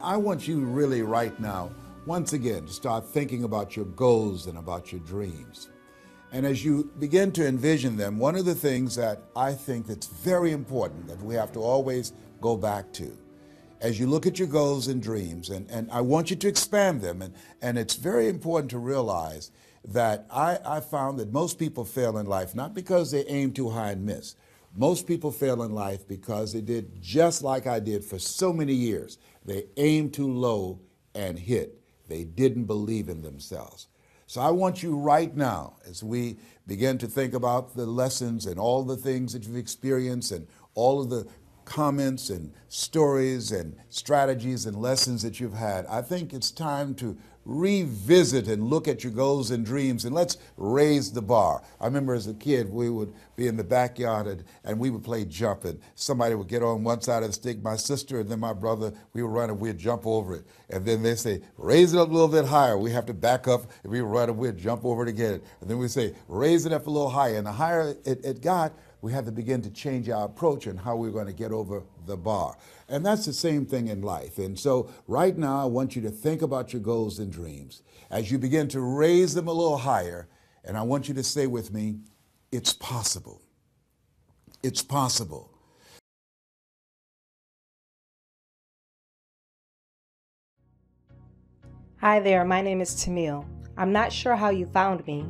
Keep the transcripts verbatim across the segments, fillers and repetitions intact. I want you really right now, once again, to start thinking about your goals and about your dreams. And as you begin to envision them, one of the things that I think that's very important that we have to always go back to, as you look at your goals and dreams, and, and I want you to expand them, and, and it's very important to realize that I, I found that most people fail in life, not because they aim too high and miss. Most people fail in life because they did just like I did for so many years. They aimed too low and hit. They didn't believe in themselves. So I want you right now, as we begin to think about the lessons and all the things that you've experienced and all of the comments and stories and strategies and lessons that you've had, I think it's time to revisit and look at your goals and dreams, and let's raise the bar. I remember as a kid, we would be in the backyard and, and we would play jump, and somebody would get on one side of the stick, my sister and then my brother, we would run and we'd jump over it. And then they say, raise it up a little bit higher. We have to back up, and we would run and we'd jump over it again. And then we say, raise it up a little higher. And the higher it, it got, we had to begin to change our approach and how we're going to get over the bar. And that's the same thing in life. And so right now, I want you to think about your goals and dreams as you begin to raise them a little higher. And I want you to say with me, it's possible. It's possible. Hi there, my name is Tamil. I'm not sure how you found me,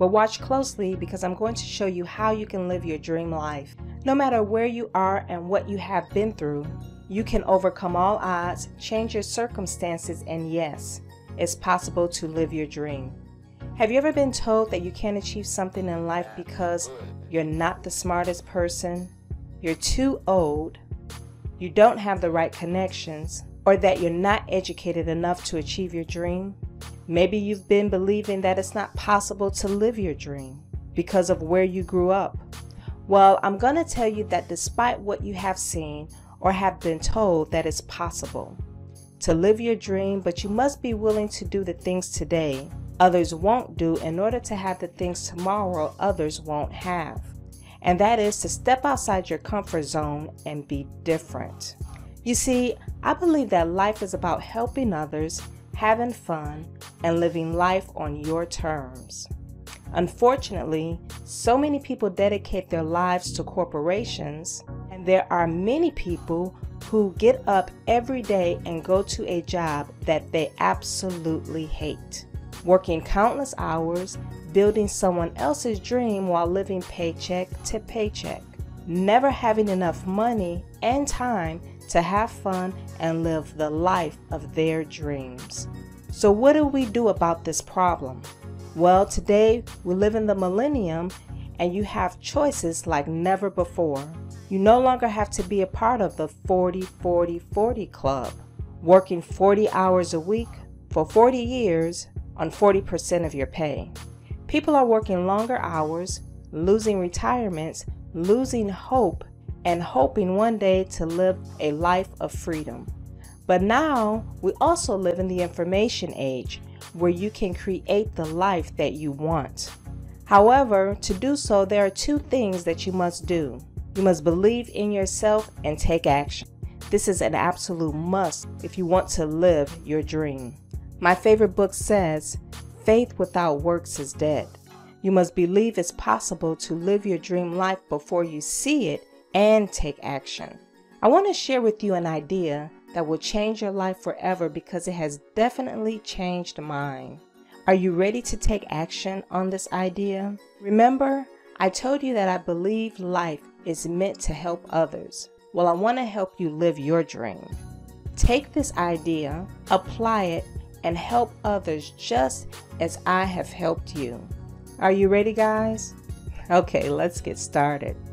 but watch closely because I'm going to show you how you can live your dream life. No matter where you are and what you have been through, you can overcome all odds, change your circumstances, and yes, it's possible to live your dream. Have you ever been told that you can't achieve something in life because you're not the smartest person, you're too old, you don't have the right connections, or that you're not educated enough to achieve your dream? Maybe you've been believing that it's not possible to live your dream because of where you grew up. Well, I'm going to tell you that despite what you have seen or have been told, that it's possible to live your dream, but you must be willing to do the things today others won't do in order to have the things tomorrow others won't have. And that is to step outside your comfort zone and be different. You see, I believe that life is about helping others, having fun, and living life on your terms. Unfortunately, so many people dedicate their lives to corporations, and there are many people who get up every day and go to a job that they absolutely hate, working countless hours, building someone else's dream while living paycheck to paycheck, never having enough money and time to have fun and live the life of their dreams. So what do we do about this problem? Well, today we live in the millennium and you have choices like never before. You no longer have to be a part of the forty forty forty club, working forty hours a week for forty years on forty percent of your pay. People are working longer hours, losing retirements, losing hope, and hoping one day to live a life of freedom. But now we also live in the information age where you can create the life that you want. However, to do so, there are two things that you must do. You must believe in yourself and take action. This is an absolute must if you want to live your dream. My favorite book says, "Faith without works is dead." You must believe it's possible to live your dream life before you see it and take action. I want to share with you an idea that will change your life forever because it has definitely changed mine. Are you ready to take action on this idea? Remember, I told you that I believe life is meant to help others. Well, I want to help you live your dream. Take this idea, apply it, and help others just as I have helped you. Are you ready, guys? Okay, let's get started.